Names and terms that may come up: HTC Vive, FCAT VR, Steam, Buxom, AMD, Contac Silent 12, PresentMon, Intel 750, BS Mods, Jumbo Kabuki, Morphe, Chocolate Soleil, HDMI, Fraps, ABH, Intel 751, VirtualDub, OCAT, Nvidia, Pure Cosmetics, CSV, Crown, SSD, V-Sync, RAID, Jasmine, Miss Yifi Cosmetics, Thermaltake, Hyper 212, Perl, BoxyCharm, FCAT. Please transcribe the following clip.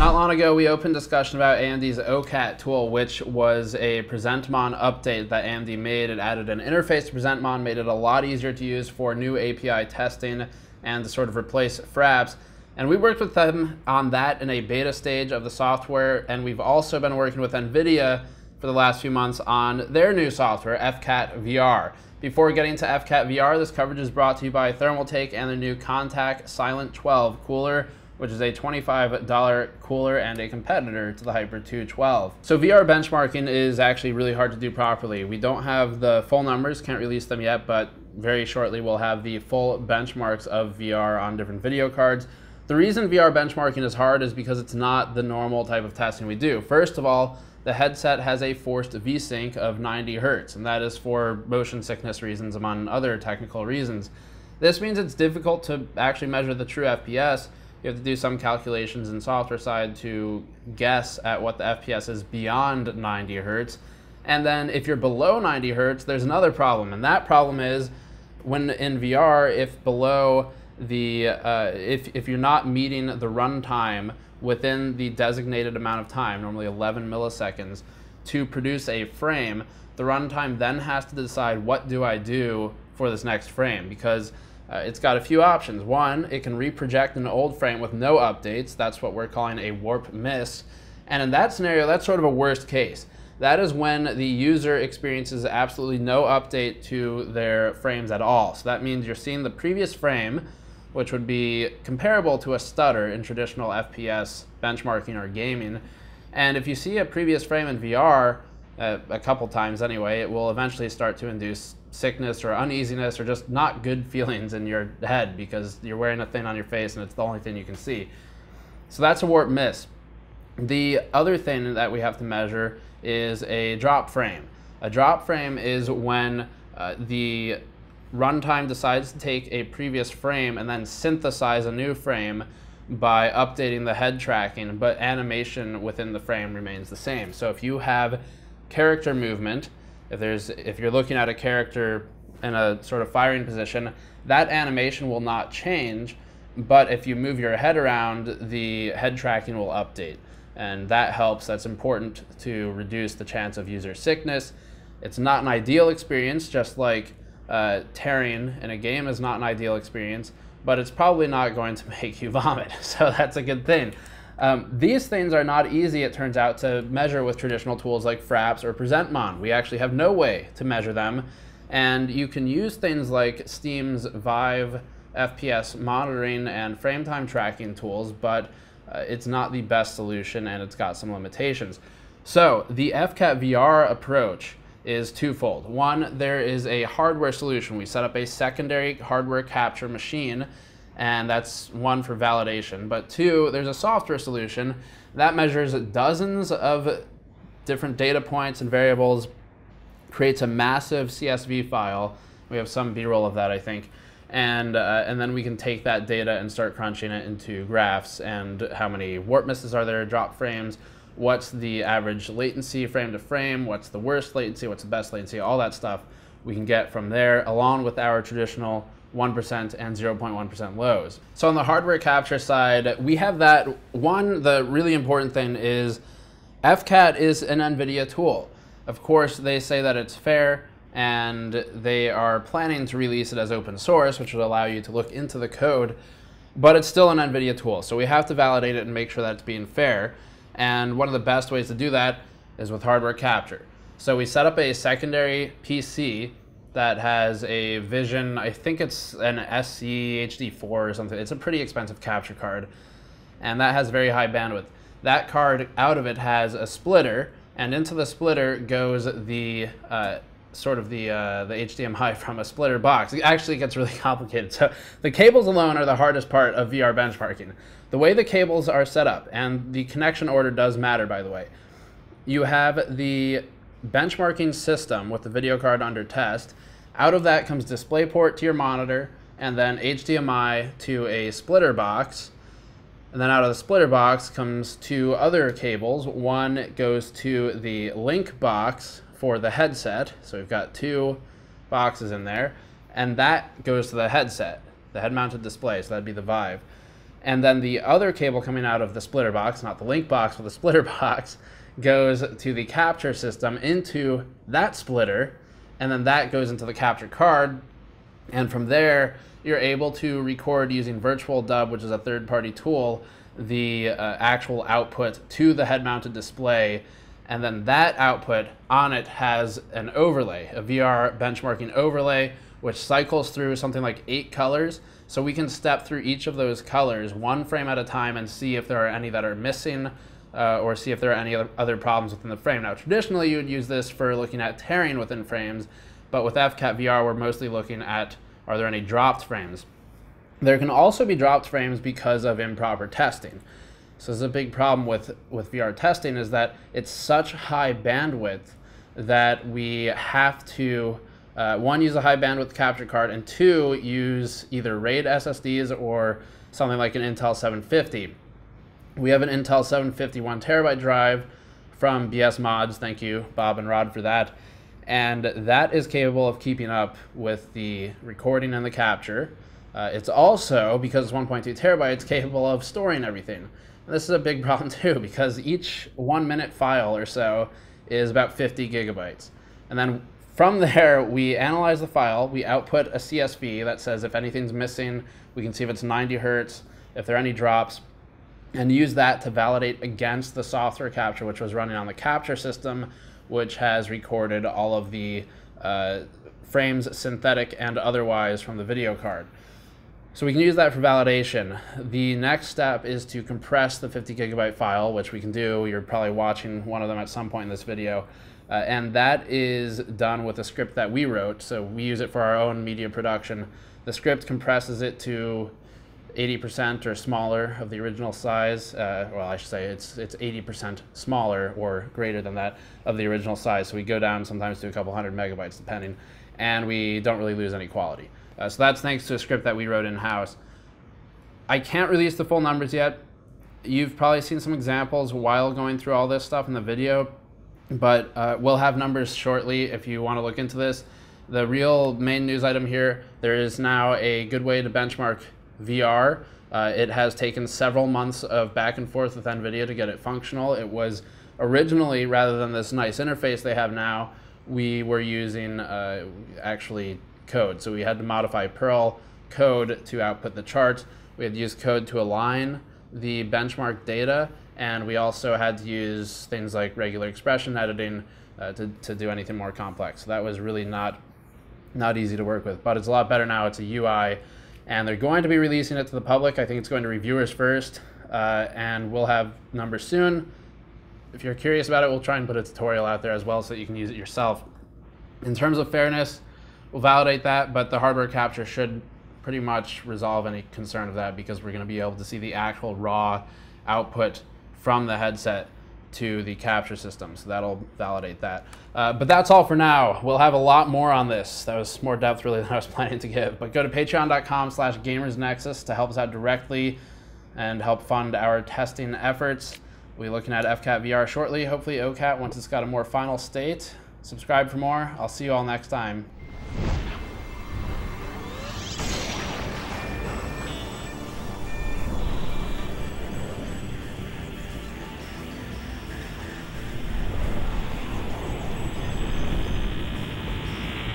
Not long ago, we opened discussion about AMD's OCAT tool, which was a PresentMon update that AMD made. It added an interface to PresentMon, made it a lot easier to use for new API testing and to sort of replace Fraps. And we worked with them on that in a beta stage of the software, and we've also been working with Nvidia for the last few months on their new software, FCAT VR. Before getting to FCAT VR, this coverage is brought to you by Thermaltake and their new Contac Silent 12 cooler, which is a $25 cooler and a competitor to the Hyper 212. So VR benchmarking is actually really hard to do properly. We don't have the full numbers, can't release them yet, but very shortly we'll have the full benchmarks of VR on different video cards. The reason VR benchmarking is hard is because it's not the normal type of testing we do. First of all, the headset has a forced V-Sync of 90 Hertz, and that is for motion sickness reasons, among other technical reasons. This means it's difficult to actually measure the true FPS. You have to do some calculations in software side to guess at what the FPS is beyond 90 Hertz. And then if you're below 90 Hertz, there's another problem. And that problem is when in VR, if below the, if you're not meeting the runtime within the designated amount of time, normally 11 milliseconds, to produce a frame, the runtime then has to decide, what do I do for this next frame? Because it's got a few options. One, it can reproject an old frame with no updates. That's what we're calling a warp miss. And in that scenario, that's sort of a worst case. That is when the user experiences absolutely no update to their frames at all. So that means you're seeing the previous frame, which would be comparable to a stutter in traditional FPS benchmarking or gaming. And if you see a previous frame in VR, a couple times anyway, it will eventually start to induce sickness or uneasiness or just not good feelings in your head because you're wearing a thing on your face and it's the only thing you can see. So that's a warp miss. The other thing that we have to measure is a drop frame. A drop frame is when the runtime decides to take a previous frame and then synthesize a new frame by updating the head tracking, but animation within the frame remains the same. So if you have character movement, if you're looking at a character in a sort of firing position, that animation will not change, but if you move your head around, the head tracking will update. And that helps. That's important to reduce the chance of user sickness. It's not an ideal experience, just like tearing in a game is not an ideal experience, but it's probably not going to make you vomit, so that's a good thing. These things are not easy, it turns out, to measure with traditional tools like Fraps or PresentMon. We actually have no way to measure them, and you can use things like Steam's Vive FPS monitoring and frame time tracking tools, but it's not the best solution and it's got some limitations. So the FCAT VR approach is twofold. One, there is a hardware solution. We set up a secondary hardware capture machine, and that's one for validation. But two, there's a software solution that measures dozens of different data points and variables, creates a massive CSV file. We have some B-roll of that, I think. And then we can take that data and start crunching it into graphs and how many warp misses are there, drop frames, what's the average latency frame to frame, what's the worst latency, what's the best latency, all that stuff we can get from there, along with our traditional 1% and 0.1% lows. So on the hardware capture side, we have that. One, the really important thing is FCAT is an NVIDIA tool. Of course, they say that it's fair, and they are planning to release it as open source, which would allow you to look into the code, but it's still an NVIDIA tool. So we have to validate it and make sure that it's being fair. And one of the best ways to do that is with hardware capture. So we set up a secondary PC that has a Vision, I think it's an SC HD4 or something. It's a pretty expensive capture card, and that has very high bandwidth. That card, out of it, has a splitter, and into the splitter goes the the HDMI from a splitter box. It actually gets really complicated. So the cables alone are the hardest part of VR benchmarking. The way the cables are set up, and the connection order does matter, by the way. You have the benchmarking system with the video card under test. Out of that comes DisplayPort to your monitor, and then HDMI to a splitter box. And then out of the splitter box comes two other cables. One goes to the link box for the headset, so we've got two boxes in there, and that goes to the headset, the head-mounted display, so that'd be the Vive. And then the other cable coming out of the splitter box, not the link box, but the splitter box, goes to the capture system into that splitter, and then that goes into the capture card. And from there, you're able to record using VirtualDub, which is a third-party tool, the actual output to the head-mounted display. And then that output on it has an overlay, a VR benchmarking overlay, which cycles through something like 8 colors. So we can step through each of those colors one frame at a time and see if there are any that are missing or see if there are any other problems within the frame. Now, traditionally, you would use this for looking at tearing within frames, but with FCAT VR, we're mostly looking at, are there any dropped frames? There can also be dropped frames because of improper testing. So this is a big problem with VR testing, is that it's such high bandwidth that we have to, one, use a high bandwidth capture card, and two, use either RAID SSDs or something like an Intel 750. We have an Intel 751 terabyte drive from BS Mods. Thank you, Bob and Rod, for that. And that is capable of keeping up with the recording and the capture. It's also, because it's 1.2 terabytes, capable of storing everything. And this is a big problem too, because each 1-minute file or so is about 50 gigabytes. And then from there, we analyze the file, we output a CSV that says if anything's missing, we can see if it's 90 hertz, if there are any drops, and use that to validate against the software capture, which was running on the capture system, which has recorded all of the frames, synthetic and otherwise, from the video card. So we can use that for validation. The next step is to compress the 50 gigabyte file, which we can do. You're probably watching one of them at some point in this video. And that is done with a script that we wrote. So we use it for our own media production. The script compresses it to 80% or smaller of the original size. Well, I should say it's 80% smaller or greater than that of the original size. So we go down sometimes to a couple hundred megabytes, depending, and we don't really lose any quality. So that's thanks to a script that we wrote in-house. I can't release the full numbers yet. You've probably seen some examples while going through all this stuff in the video, but we'll have numbers shortly if you want to look into this. The real main news item here, there is now a good way to benchmark VR. It has taken several months of back and forth with Nvidia to get it functional. It was originally, rather than this nice interface they have now, we were using actually code. So we had to modify Perl code to output the charts. We had to use code to align the benchmark data, and we also had to use things like regular expression editing to do anything more complex. So that was really not easy to work with, but it's a lot better now. It's a UI. And they're going to be releasing it to the public. I think it's going to reviewers first, and we'll have numbers soon. If you're curious about it, we'll try and put a tutorial out there as well so that you can use it yourself. In terms of fairness, we'll validate that, but the hardware capture should pretty much resolve any concern of that, because we're going to be able to see the actual raw output from the headset to the capture system, so that'll validate that. But that's all for now. We'll have a lot more on this. That was more depth really than I was planning to give, but go to patreon.com/gamersnexus to help us out directly and help fund our testing efforts. We'll be looking at FCAT VR shortly, hopefully OCAT once it's got a more final state. Subscribe for more. I'll see you all next time.